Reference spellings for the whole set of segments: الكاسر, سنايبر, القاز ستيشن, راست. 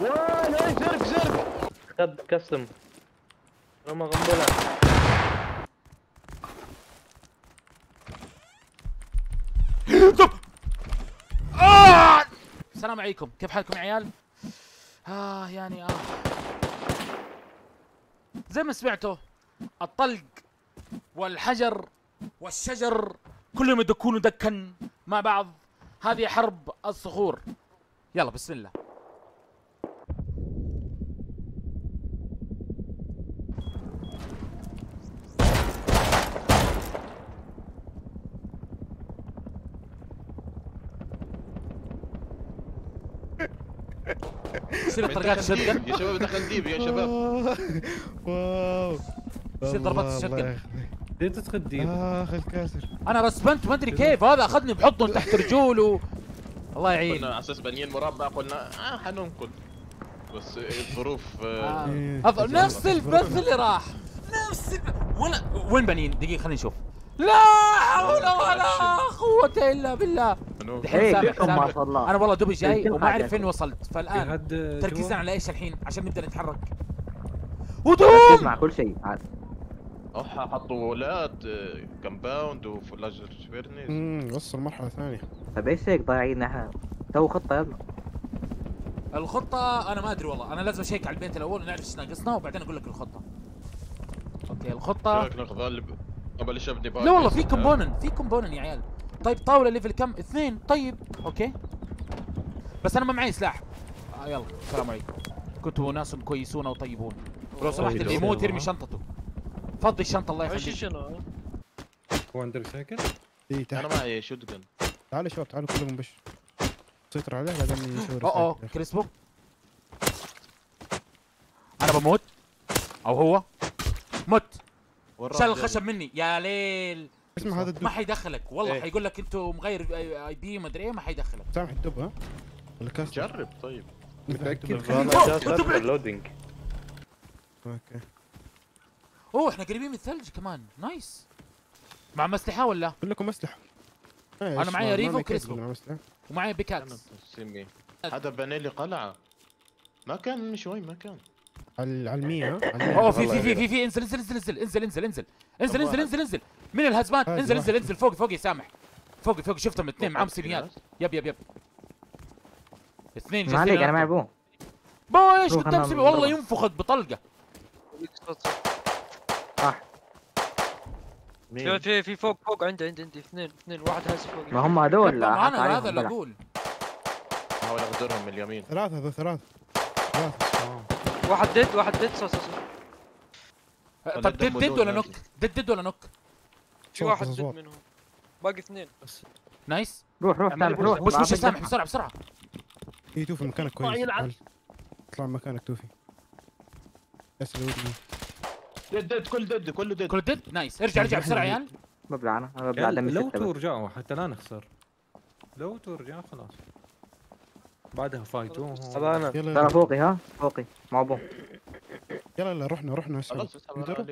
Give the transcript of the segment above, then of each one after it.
وين اي زرق زرق خد كسم رمى قنبله. السلام عليكم، كيف حالكم عيال؟ يعني زي ما سمعتوا الطلق والحجر والشجر كلهم يدكون ودكن مع بعض، هذه حرب الصخور. يلا بسم الله. يصير طرقات الشتقن يا شباب، دخل ديب يا شباب. واو يصير ضربات الشتقن. ليه تدخل ديب؟ اخي الكاسر انا رسبنت ما ادري كيف، هذا اخذني بحطه تحت رجوله. الله يعين. كنا على اساس بنيين مربع قلنا حننقل، بس الظروف نفس البث اللي راح نفس وين بنين. دقيقه خلينا نشوف. لا حول ولا قوة الا بالله. ما شاء الله انا والله دوبي جاي وما اعرف فين وصلت، فالان تركيزنا على ايش الحين عشان نبدا نتحرك. ودوم مع كل شيء عاد. حطوا ولاد كمباوند وفلاجر فيرنيز. وصل مرحلة ثانية. طيب ايش هيك ضايعين احنا؟ تو خطة يلا. الخطة انا ما ادري والله، انا لازم اشيك على البيت الاول ونعرف ايش ناقصنا وبعدين اقول لك الخطة. اوكي الخطة ابلش ابني بقى. لا والله في كومبوننت، في كومبوننت يا عيال. طيب طاولة ليفل كم؟ 2. طيب اوكي. بس انا ما معي سلاح. يلا السلام عليكم. كنتوا ناس كويسون وطيبون. ولو سمحت اللي يموت يرمي شنطته. فضي الشنطة الله يخليك. ايش شنو؟ هو عندك ساكن؟ اي تحت. انا معي شوت جن. تعالوا شباب تعالوا كلهم بش. سيطر عليه بعدين يشوف. كريسبو. انا بموت او هو؟ مت. شال الخشب مني يا ليل. اسمع هذا الدب ما حيدخلك والله. حيقول لك انتوا مغير اي بي ما ادري ايه، ما حيدخلك. سامح الدب ها؟ جرب. طيب متأكد؟ اللودينج اوكي. احنا قريبين من الثلج كمان. نايس. مع مسلحة ولا؟ كلكم مسلحة. انا معي ريفو وكريسبو ومعي بيكاكس. هذا بنى لي قلعة ما كان من شوي، ما كان على المية. في انزل انزل انزل انزل انزل انزل انزل انزل انزل انزل من الهزمات. انزل انزل انزل فوق فوق يا سامح، فوق فوق. شفتهم اثنين معاهم سيميات. يب يب يب اثنين. ما عليك انا معي بو. بو ايش قدام سيمي والله ينفخك بطلقة. في فوق فوق عندي اثنين واحد هز فوق. ما هم هذول انا هذا اللي اقول احاول اغدرهم من اليمين. ثلاثة واحد ديد صح. طب ديد ولا نوك؟ ديد ولا نوك؟ في واحد ديد منهم باقي اثنين بس. نايس. روح سامح روح. مش سامح بسرعة. اي توفي مكانك كويس. اطلع مكانك توفي. ديد كله ديد. نايس. ارجع بسرعة يا عيال. ببلع انا دم. لو تو رجعوا حتى لا نخسر. لو تو رجعوا خلاص. بعدها فايتوهم. ترى فوقي ها؟ فوقي مع ابوه. يلا رحنا اسحب. اسحب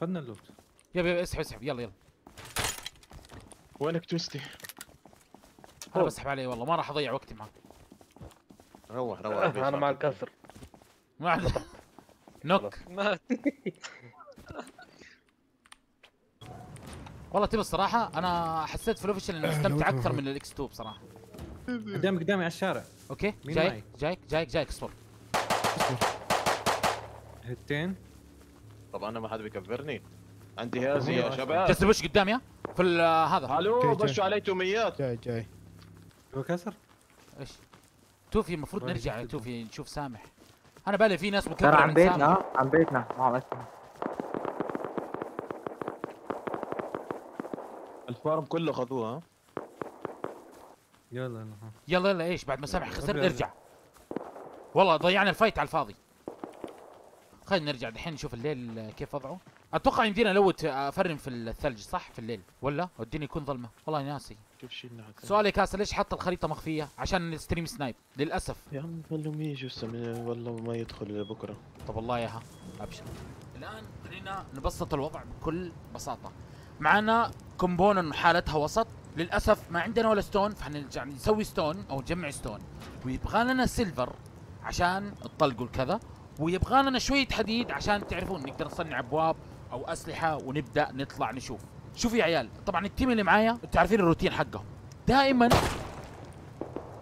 خدنا اللوت. يلا اسحب يلا. وينك توستي؟ انا بسحب عليه والله ما راح اضيع وقتي معك. روح انا مع الكاسر. نوك مات. والله تبي الصراحة انا حسيت في الاوفيشال اني استمتع اكثر من الاكس 2 بصراحة. قدامي على الشارع. اوكي جايك اصبر. هتين. طب انا ما حد بيكفرني. عندي هازي يا شباب. جس بوش قدامي في هذا. الو بشوا علي توميات. جاي. هو كسر؟ ايش؟ توفي المفروض نرجع توفي نشوف سامح. انا بالي في ناس مكبره عن بيتنا. عن بيتنا ما الفارم كله خذوها. يلا ايش بعد ما سامح خسر نرجع. والله ضيعنا الفايت على الفاضي. خلينا نرجع دحين نشوف الليل كيف وضعه. اتوقع يمدينا لوت افرم في الثلج صح في الليل ولا الدنيا يكون ظلمه. والله ناسي. سؤالي كاسر ليش حط الخريطه مخفيه؟ عشان الستريم سنايب للاسف. يا عم خلهم يجوا والله ما يدخل بكره. طب والله ياها ابشر. الان خلينا نبسط الوضع بكل بساطه. معنا كومبونا حالتها وسط للاسف ما عندنا ولا ستون، فاحنا نسوي ستون او نجمع ستون، ويبغى لنا سيلفر عشان الطلق والكذا، ويبغى لنا شويه حديد عشان تعرفون نقدر نصنع ابواب او اسلحه ونبدا نطلع نشوف. شوفوا يا عيال، طبعا التيم اللي معايا تعرفين الروتين حقهم،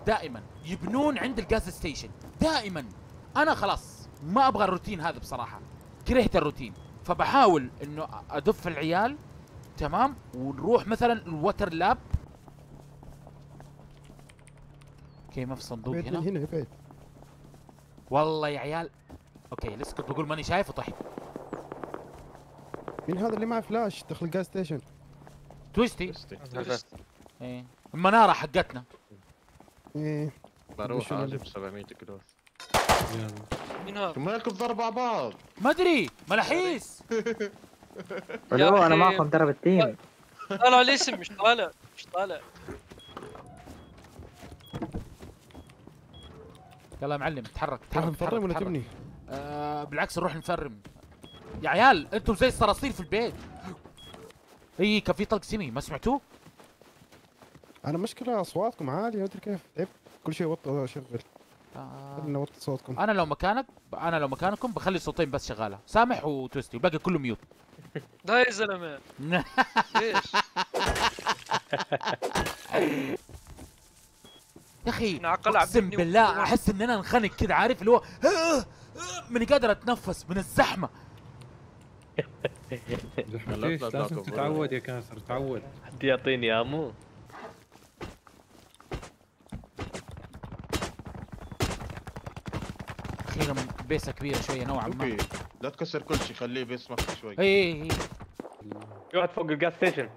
دائما يبنون عند الجاز ستيشن، دائما. انا خلاص ما ابغى الروتين هذا بصراحه، كرهت الروتين، فبحاول انه ادف العيال تمام ونروح مثلا الوتر لاب. اوكي ما في صندوق هنا بعيد. والله يا عيال اوكي لسه كنت بقول ماني شايف وطحت. مين هذا اللي معه فلاش دخل الجاز ستيشن؟ تويستي ايه المناره حقتنا. ايه بروح اجيب 700 كيلو. مين هذا؟ مالكم ضربة بعض؟ ما ادري ملاحيس. الو انا معكم درب التيم. طالع الاسم مش طالع يلا يا معلم تحرك نفرم ولا تبني؟ بالعكس نروح نفرم. يا عيال انتم زي الصراصير في البيت. اي كان في طلق سمي ما سمعتوه؟ انا مشكلة اصواتكم عالية ادري كيف تعب كل شيء وطى شغل. خلينا نوطي صوتكم. انا لو مكانك لو مكانكم بخلي صوتين بس شغالة، سامح وتوستي وباقي كله ميوت. لا يا زلمة ليش؟ يا اخي اقسم بالله احس ان انا انخنق كذا، عارف اللي هو ماني قادر اتنفس من الزحمه. لازم تتعود يا كاسر تعود. حد يعطيني امو. اخيرا بيسه كبيره شويه نوعا ما. لا تكسر كل شيء خليه بيس مفتوح شوي. اي في واحد فوق الجاز ستيشن.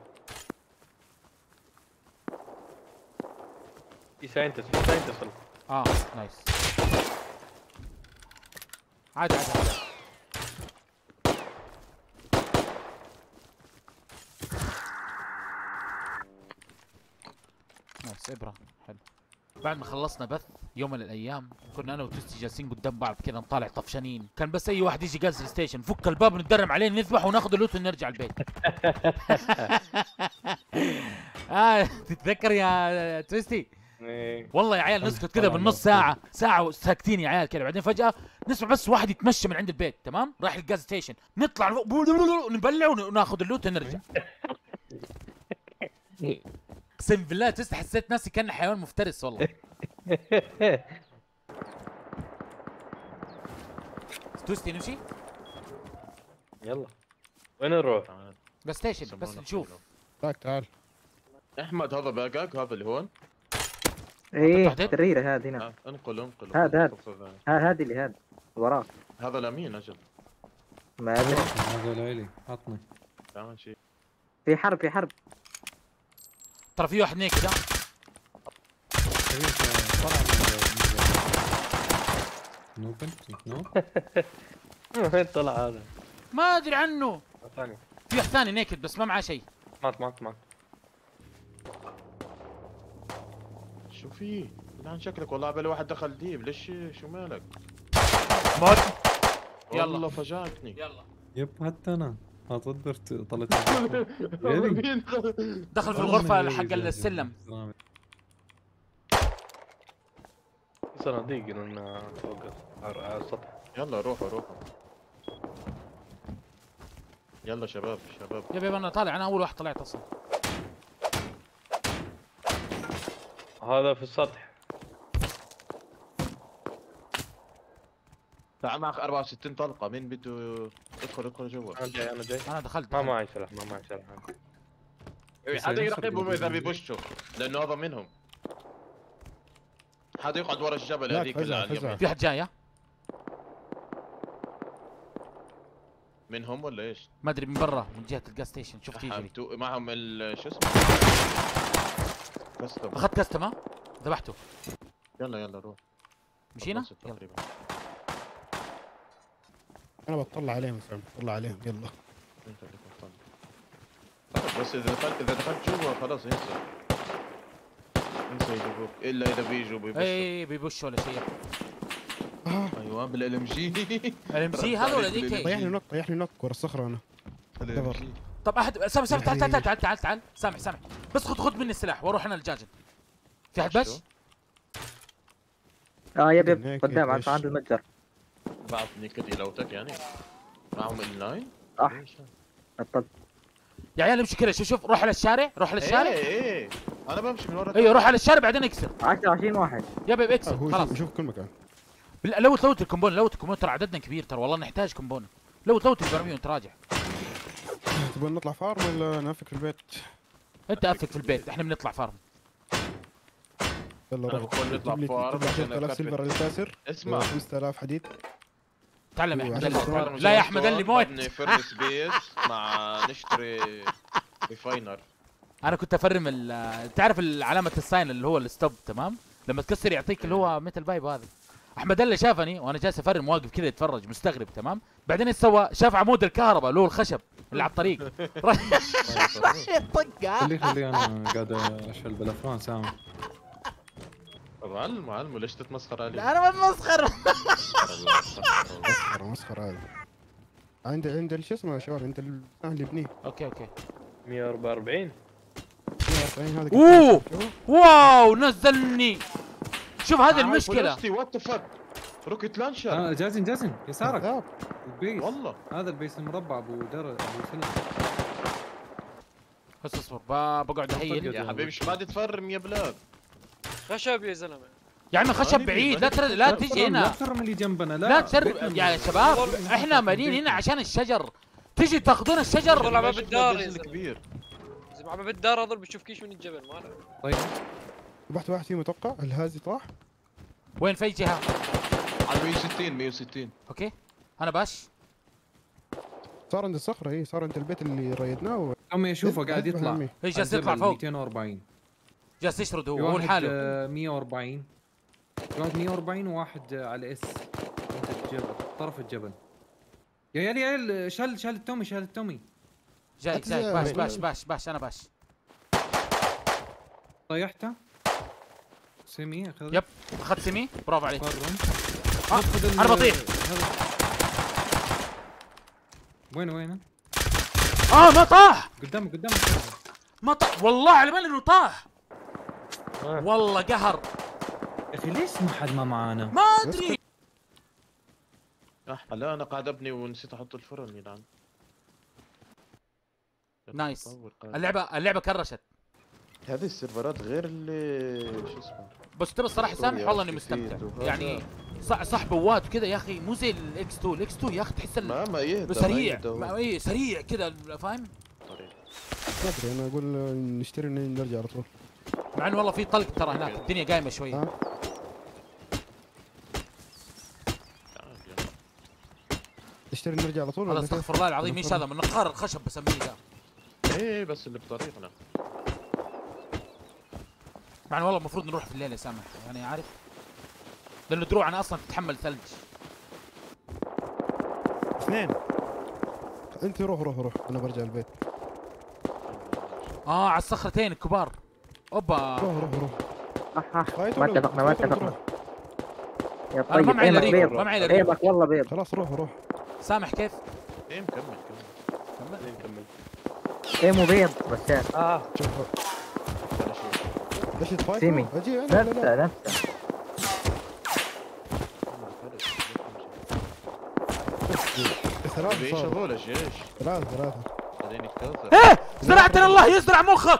في ساينتس دخل. نايس. عادي نايس ابرة حلو. بعد ما خلصنا بث يوم من الايام كنا انا وتوستي جالسين قدام بعض كذا نطالع طفشانين، كان بس اي واحد يجي جاز ستيشن نفك الباب نتدرب عليه نذبح وناخذ اللوت ونرجع البيت. تتذكر يا تويستي؟ والله يا عيال نسكت كذا بالنص ساعة، ساعة ساكتين يا عيال كذا، بعدين فجأة نسمع بس واحد يتمشى من عند البيت تمام؟ رايح الجاز ستيشن، نطلع نبلع وناخذ اللوت ونرجع. اقسم بالله تويستي حسيت نفسي كأني حيوان مفترس والله. تويستي نمشي؟ يلا وين نروح؟ جاز ستيشن بس نشوف. تعال احمد هذا باقاك هذا اللي هون ايه الدريره هذه هنا انقل هذه اللي هذا وراك هذا لمين اجل ما ادري هذا ليلي عطني تعمل شيء في حرب ترى في واحد هناك ده وين طلع هذا ما ادري عنه في واحد ثاني نيكد بس ما معاه شيء مات شو في؟ عن شكلك والله عبالي واحد دخل ديب ليش شو مالك؟ مات يلا فجأتني يب حتى انا ما تقدرت طلعت دخل في الغرفة حق السلم صناديق لنا فوق على السطح يلا روحوا يلا شباب يا بيبي انا طالع اول واحد طلعت اصلا هذا في السطح تعال معك 64 طلقة مين بده ادخل جوا انا جاي انا دخلت ما معي سلاح حدا يراقبهم اذا بيبشوا لانه هذا منهم حدا يقعد ورا الجبل هذيك في حد جاي منهم ولا ايش؟ ما ادري من برا من جهة الجاز ستيشن شوف تيجي معهم شو اسمه؟ كاستم اخذت كاستم ها؟ ذبحته يلا روح مشينا؟ يلا انا بطلع عليهم يلا بس اذا دخلت جوا خلاص انسى يجيبوك الا اذا بيجوا بيبشوا اي بيبشوا ولا شيء ايوه بالال ام جي هذا ولا دي كي طيح لي نط ورا الصخره انا طب احد سامح سامح تعال تعال تعال تعال تعال سامح سامح بس خذ مني السلاح واروح انا الجاجل. في احد بس؟ يب قدام عند المتجر. بعطني كتي لوتك يعني معهم اللاين؟ صح بطل يا عيال امشي كذا. شوف شوف روح على الشارع روح للشارع. ايه انا بمشي من ورا. ايوه روح على الشارع بعدين اكسر 10 20 واحد يا بيب اكسر خلاص. شوف كل مكان لوت الكومبون لوت الكومبون ترى عددنا كبير ترى والله نحتاج كومبون. لوت البراميون وانت راجع. تبون نطلع فارم ولا نافك في البيت؟ انت افك في البيت احنا بنطلع فارم. يلا بقول نطلع فارم عشان 3000 سيلفر للكاسر. اسمع 5000 حديد. تعلم يا احمد. لا يا احمد اللي موت فرنس بيس مع نشتري ريفاينر. انا كنت افرم تعرف علامه الساين اللي هو الستوب تمام؟ لما تكسر يعطيك اللي هو مثل بايب. هذا احمد اللي شافني وانا جالس افرم واقف كذا يتفرج مستغرب تمام؟ بعدين ايش سوى؟ شاف عمود الكهرباء اللي هو الخشب اللي على الطريق راح يطقها. خليه انا قاعد اشل بالافران سامع. طب علمه علمه ليش تتمسخر علي؟ لا انا ما بتمسخر. مسخر هذا. عند شو اسمه يا شباب عند اللي بنيه. اوكي 144 140 هذا. اوه واو نزلني. شوف هذه المشكلة. وات ذا فك روكيت لانشر. جازن يسارك البيس. والله هذا البيس المربع ابو درع ابو سلم. بس اصبر بقعد اهيل يا حبيبي. ايش ما تفرم يا بلاد؟ خشب يا زلمه يا عمي خشب بعيد. لا تجي هنا. لا تفرم اللي جنبنا. لا تفرم يا شباب احنا مالين هنا عشان الشجر. تجي تاخذون الشجر. طلع باب الدار الكبير. اذا ما باب الدار اضرب بشوف كيش من الجبل ماله. طيب ربحت واحد فيه متوقع الهازي طاح. وين في جهه؟ على 160 اوكي انا باش. صار عند الصخره. هي صار عند البيت اللي ريدناه. عمي يشوفه قاعد يطلع. هي جالس يطلع فوق 240 جالس يشرد هو لحاله. 140 واحد 140 وواحد على اس الجبل طرف الجبل. يا عيال شال التومي جايك باش انا باش. طيحته سمي اخذ. يب اخذت سمي برافو عليك. انا بطيح. وينه؟ ما طاح. قدامك ما طاح والله على بالي انه طاح. والله قهر يا اخي. ليش ما حد معانا؟ ما ادري. لا انا قاعد ابني ونسيت احط الفرن يلعن. نايس. اللعبه كرشت. هذه السيرفرات غير اللي شو اسمه. بس ترى الصراحه سامح والله اني مستمتع يعني صح بوات كذا يا اخي. مو زي الاكس 2 الاكس 2 يا اخي تحس سريع سريع كذا فاهم. انا اقول نشتري نرجع على طول. مع انه والله في طلق ترى هناك الدنيا قايمه شويه. نشتري نرجع على طول. استغفر الله العظيم. ايش هذا من نقار الخشب بسميه ذا. ايه بس اللي بطريقنا. مع انه والله المفروض نروح في الليل يا سامح يعني عارف. لانه دروعنا اصلا تتحمل ثلج. اثنين انت روح انا برجع البيت. على الصخرتين الكبار. اوبا روح ما اتفقنا يا طيب. ما معي الا ريبو يلا بيض خلاص. روح سامح كيف؟ ايه مكمل ايه مو بيض بس. شوف ليش تفايت؟ اجي انا نفسه ثلاثة هذول الجيش ثلاثة خليني كثر. ايه زرعتنا الله يزرع مخك.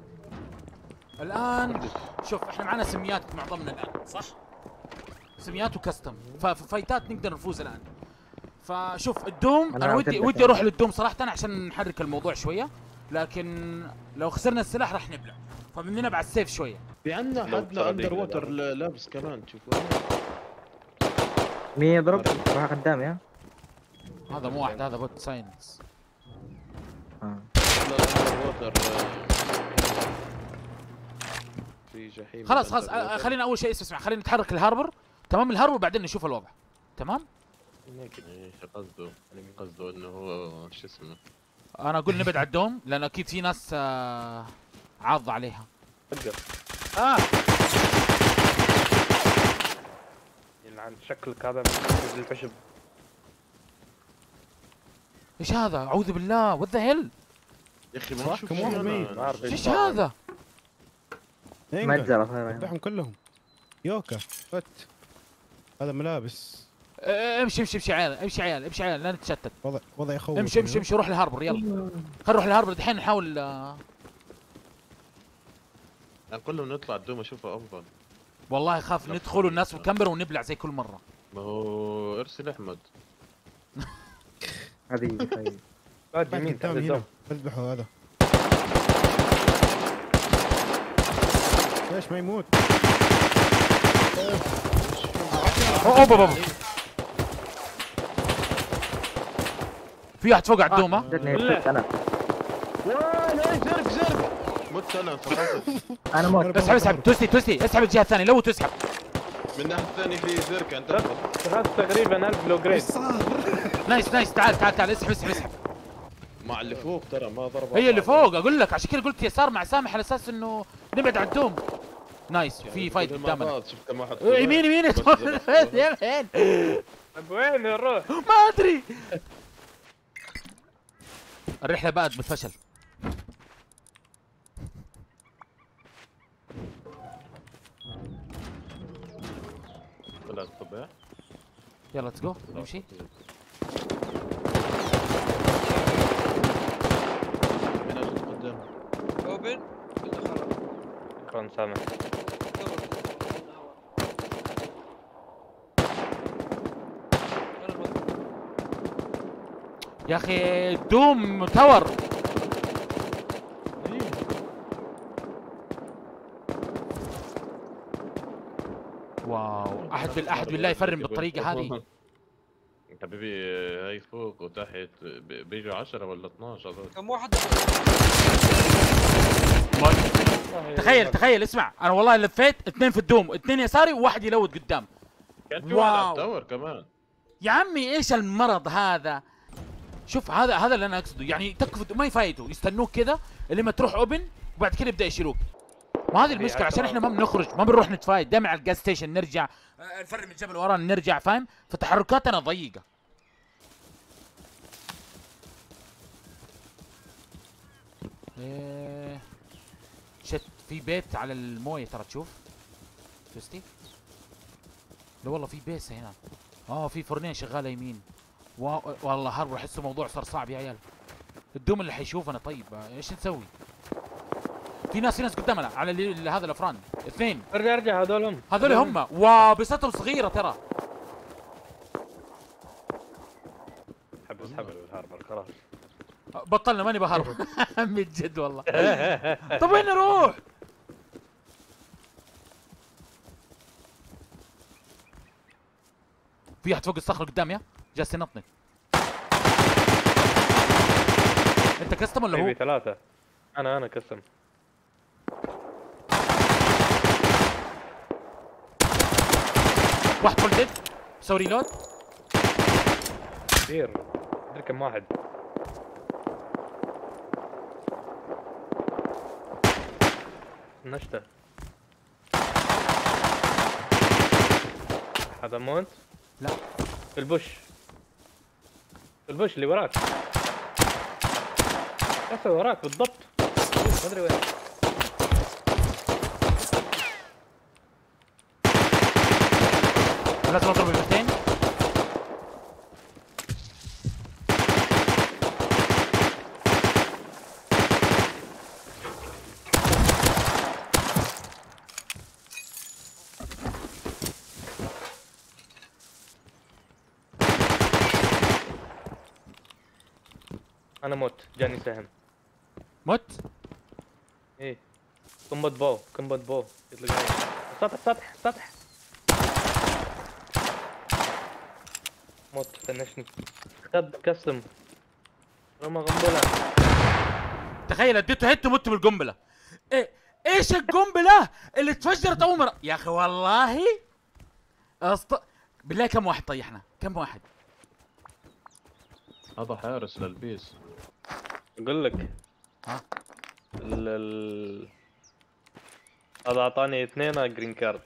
الان شوف احنا معنا سميات معظمنا الان صح؟ سميات وكستم ففايتات نقدر نفوز الان. فشوف الدوم انا ودي اروح للدوم صراحه عشان نحرك الموضوع شويه. لكن لو خسرنا السلاح راح نبلع فمن هنا بعد السيف شويه. في عندنا حد اندر ووتر لابس كمان تشوفوه. مين يضرب؟ راح قدامي. هذا مو واحد هذا بوت ساينس. ووتر في جحيم. خلاص خلاص خلينا اول شيء اسمع، خلينا نتحرك الهاربر، تمام؟ الهاربر بعدين نشوف الوضع، تمام؟ لكن قصده انه هو شو اسمه، انا اقول نبعد على الدوم لان اكيد في ناس عاضه عليها. يلعن شكلك هذا من الفشب. ايش هذا؟ اعوذ بالله، وات ذا هيل يا اخي، ما اشوف ايش هذا؟ مجزرة ذبحهم كلهم. يوكا فت هذا ملابس. امشي امشي امشي عيال، امشي عيال امشي عيال، لا نتشتت. وضع يخوف. امشي امشي امشي، روح للهاربر، يلا خلينا نروح للهاربر دحين نحاول. كلهم نطلع الدوم اشوفه افضل. والله خاف ندخل والناس مكمبر ونبلع زي كل مره. ما هو ارسل احمد. هذه خايف. بعد يمين تعال اذبحوا هذا. ليش ما يموت؟ اوه بابا في واحد فوق على الدوم. ها؟ انا زرق زرق مت انا فقدت انا موت. اسحب اسحب توسي توسي، اسحب الجهه الثانيه لو تسحب من الناحيه الثانيه في زرق عند خلاص تقريبا 1000 لو جريد. نايس نايس، تعال تعال تعال اسحب اسحب اسحب مع اللي فوق، ترى ما ضربه هي اللي فوق. اقول لك عشان كذا قلت يسار مع سامح على اساس انه نبعد عن الدوم. نايس، في فايت قدامنا. يمين يمين يمين. طب وين نروح؟ ما ادري. الرحلة بقت بالفشل. طلعت طبيعي. يلا ليتس جو نمشي. مين اجت قدام؟ اوبن شكرا سامح. يا اخي دوم تاور. واو، احد بالله يفرم بالطريقه هذه حبيبي. هاي فوق وتحت بيجوا 10 ولا 12 كم واحد. تخيل تخيل، اسمع انا والله لفيت اثنين في الدوم، اثنين يساري وواحد يلوت قدام. كان في واحد على التاور كمان. يا عمي ايش المرض هذا؟ شوف هذا اللي انا اقصده، يعني تكفوا ما يفايدوا، يستنوك كذا لما تروح اوبن وبعد كذا يبدا يشيلوك. ما هذه المشكله، عشان احنا ما بنخرج، ما بنروح نتفايد، دائما على الجاز ستيشن نرجع نفرم من الجبل ورانا نرجع، فاهم؟ فتحركاتنا ضيقه. شت في بيت على المويه ترى، تشوف توستي؟ لا والله في بيسه هنا. في فرنيه شغاله يمين. والله هرب، احس الموضوع صار صعب يا عيال. الدوم اللي حيشوفنا طيب ايش نسوي؟ في ناس قدامنا على هذا الافران اثنين. ارجع هذول هم وبستهم صغيره ترى. حبس الهاربر خلاص، بطلنا ماني بهرب من جد والله. طب وين نروح؟ في واحد فوق الصخره قدامي جالس ينطني. انت كستم ولا هو؟ ثلاثة. انا كستم. واحد فول ديد، سوي ريلود. كثير، مدري كم واحد. نشتة. هذا مونت؟ لا. البوش اللي وراك، كاسر وراك بالضبط، ما ادري وين. لازم اضرب البتين. انا موت، جاني سهم. موت؟ ايه كومبات باو يطلق علي. سطح موت، فنشني. خد كسم رمى قنبلة. تخيل اديته هيت مت بالقنبله. ايش القنبله اللي اتفجرت اول مره يا اخي والله. بالله كم واحد طيحنا؟ كم واحد؟ هذا حارس للبيس. اقول لك ها هذا اعطاني 2 جرين كارد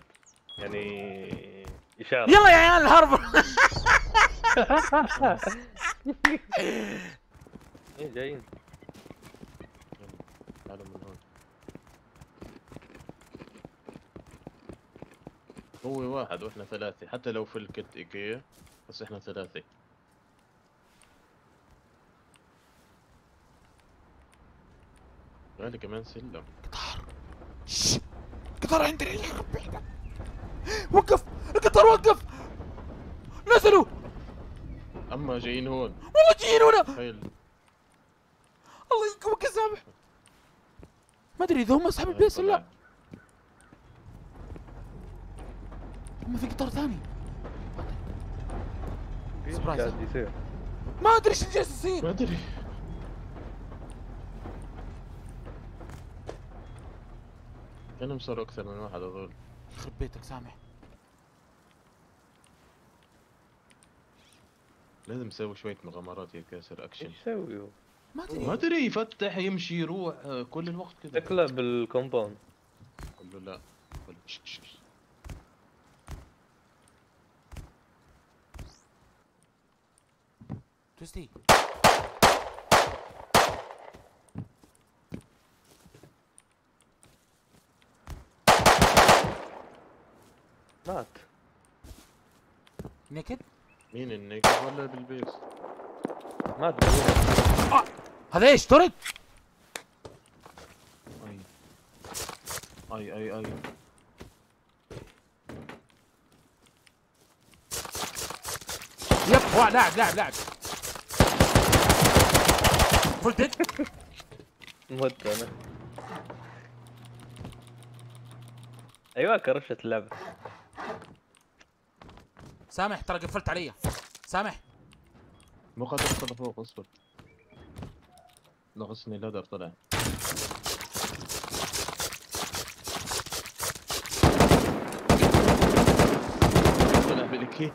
يعني اشاره. يلا يا عيال الهرب. ايه جايين تعالوا من هون. هو واحد واحنا 3 حتى لو في الكت ايكيا بس احنا 3. هذا كمان سلم. قطار قطار عندنا يا ربي. وقف القطار وقف. نزلوا اما جايين هون والله جايين هنا. الله يقوم كسامح. ما ادري اذا هم اصحاب البيس ولا لا. هم في قطار ثاني. ما ادري ايش اللي جالس يصير. ما ادري كانوا صاروا اكثر من واحد هذول. يخرب بيتك سامح. لازم تسوي شوية مغامرات يا كاسر. اكشن ايش يسوي هو؟ ما ادري يفتح يمشي يروح كل الوقت كذا. تكله بالكومباوند. قول له لا قول له شش. توستي مات نكد؟ مين النكد ولا بالبيس؟ مات بالبيس. هذا ايش طرد؟ اي اي اي اي يب. هو لاعب لاعب لاعب فول ديد. مت انا. ايوه كرشت اللعبة. سامح ترى قفلت علي. سامح مو قادر اطلع فوق. اصبر ناقصني لادر طلع. طلع بالكي.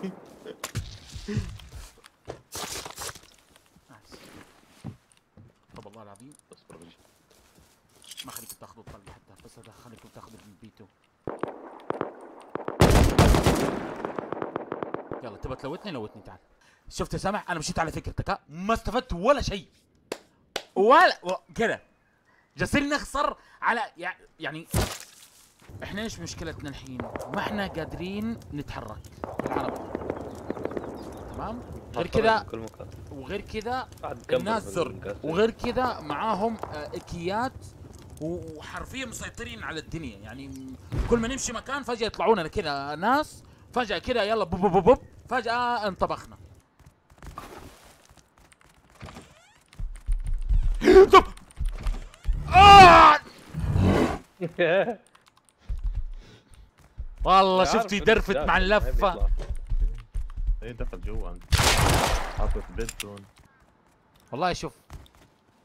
طب والله العظيم اصبر بجي. ما خليك تاخذه طلع حتى بس ادخلك وتاخذه من بيته. يلا تبى تلوتني لوتني تعال. شفت يا سامح انا مشيت على فكرتك. ها ما استفدت ولا شيء ولا كده. جالسين نخسر على يعني احنا ايش مشكلتنا الحين؟ ما احنا قادرين نتحرك بالعربي تمام. غير كذا وغير كذا الناس زرق وغير كذا معاهم اكيات وحرفيا مسيطرين على الدنيا. يعني كل ما نمشي مكان فجاه يطلعونا كذا ناس فجأة كده يلا بوب بوب بوب. فجأة انطبخنا. طب والله شفتي درفت مع اللفة. ايه دخل جوا حاطط بيتون والله. شوف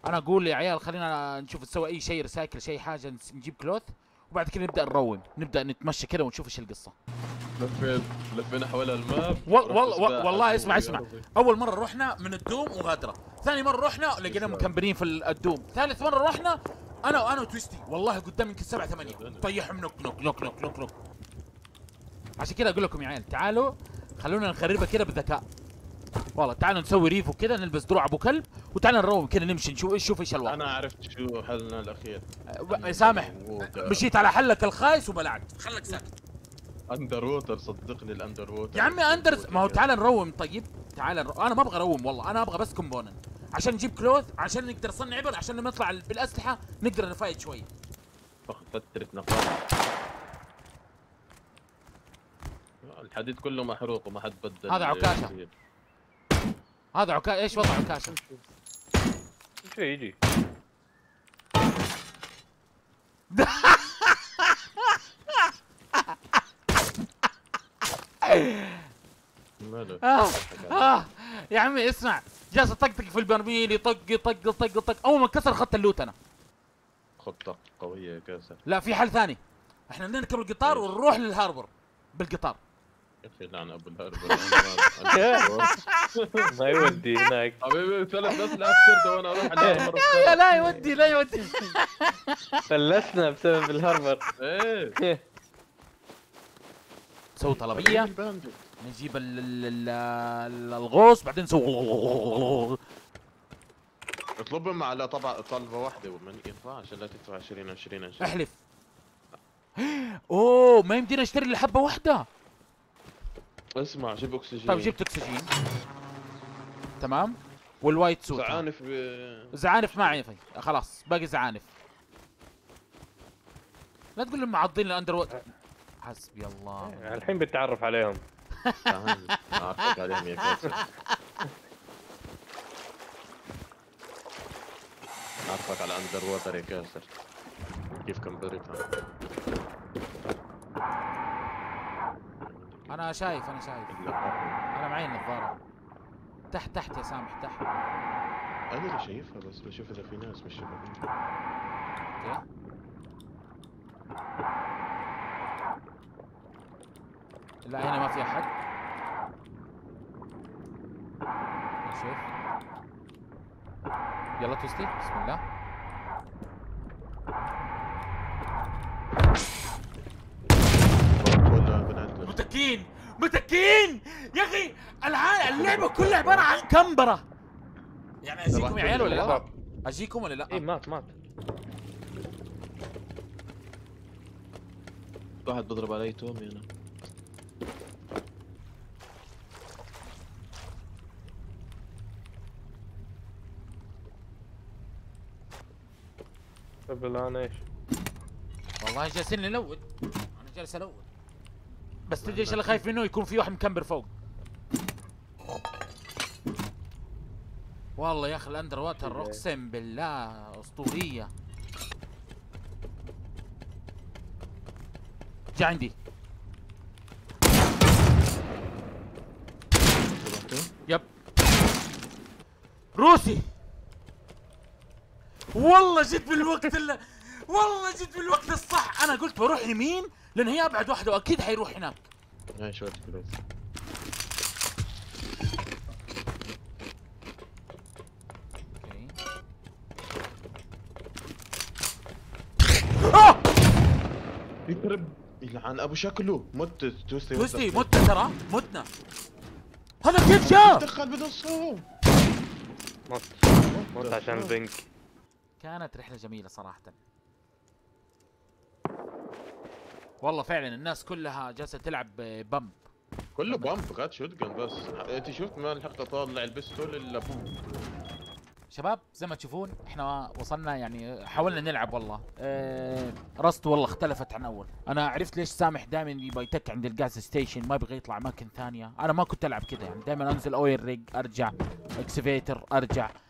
انا اقول يا عيال خلينا نشوف نسوي اي شيء رسايكل شيء حاجة نجيب كلوث وبعد كده نبدأ نروم نبدأ نتمشى كده ونشوف ايش القصة. لفينا حول الماب والله. اسمع اسمع. اول مره رحنا من الدوم وغادره، ثاني مره رحنا لقينا مكمبرين في الدوم، ثالث مره رحنا انا وتويستي والله قدام يمكن 7 8 طيحهم نوك نوك نوك نوك نوك نوك. عشان كذا اقول لكم يا عيال تعالوا خلونا نخربها كذا بذكاء. والله تعالوا نسوي ريف وكذا نلبس دروع ابو كلب وتعالوا نروم كذا نمشي نشوف ايش الوضع. انا عرفت شو حلنا الاخير. سامح مشيت على حلك الخايس وبلعت. خلك ساكت. اندر ووتر صدقني الاندر ووتر يا عمي اندر. ما هو تعال نروم. طيب تعال انا ما ابغى اروم والله. انا ابغى بس كومبوننت عشان نجيب كلوث عشان نقدر نصنع عبر عشان لما نطلع بالاسلحه نقدر نفايت شويه. فتره نقاط الحديد كله محروق وما حد بدل. هذا عكاشه يزير. هذا عكاشه. ايش وضع عكاشه؟ شو يجي يا عمي اسمع. جالس اطقطق في البرميل يطق يطق يطق يطق. اول ما انكسر اخذت اللوت انا. خطة قوية يا كاسر. لا في حل ثاني، احنا نركب القطار ونروح للهاربر بالقطار. يا اخي لعن ابو الهاربر ما يودي هناك حبيبي. ثلاث اسئله اكثر وانا اروح الهاربر. لا يودي لا يودي، فلسنا بسبب الهاربر. ايه نسوي طلبيه، نجيب الغوص، بعدين نسوي اطلبهم على طبعا طلبه واحده وما ينفعش الا تدفع 20 20 20. احلف. اوه ما يمدينا اشتري الا حبه واحده. اسمع جيب اكسجين. طيب جبت اكسجين تمام، والوايت سوت زعانف زعانف ما عيفي خلاص، باقي زعانف. لا تقول لهم معضين الاندر ووتر. حسبي الله. الحين بتتعرف عليهم. تعرفت عليهم يا كاسر. نعرفك على اندر ووتر يا كاسر. كيف كمبيوترها؟ أنا شايف أنا شايف. أنا معي النظارة. تحت تحت يا سامح تحت. أنا اللي شايفها بس بشوف إذا في ناس مش شايفها. أوكي. لا هنا ما في أحد. نشوف. يلا توستي بسم الله. متكين متكين يا اخي. اللعبه كلها عباره عن كمبره. يعني اجيكم يا عيال ولا لا؟ اجيكم ولا لا؟ اي مات مات. واحد بضرب علي تومي انا. طب الان ايش؟ والله جالسين نلوت، انا جالس الوت. بس تدري ايش اللي خايف منه؟ يكون في واحد مكمبر فوق. والله يا اخي الاندر واتر اقسم بالله اسطوريه. جا عندي. يب. روسي. والله جيت بالوقت اللي والله جيت بالوقت الصح. انا قلت بروح يمين لان هي ابعد واحده واكيد حيروح هناك. هاي شوية فلوس. اوكي. اه! يخرب يلعن ابو شكله. مت توستي توستي مت ترى متنا. هذا كيف جاء؟ دخل بدون صوت. مت مت عشان بنك. كانت رحلة جميلة صراحة. والله فعلا الناس كلها جالسه تلعب بامب. كله بامب غاد شوت جن بس. انت شفت ما لحقت اطلع البستول الا بوم. شباب زي ما تشوفون احنا وصلنا، يعني حاولنا نلعب والله. راست والله اختلفت عن اول. انا عرفت ليش سامح دائما يبغى يتك عند الجاز ستيشن، ما يبغى يطلع اماكن ثانيه. انا ما كنت العب كذا، يعني دائما انزل اويل ريج ارجع، اكسفيتر ارجع،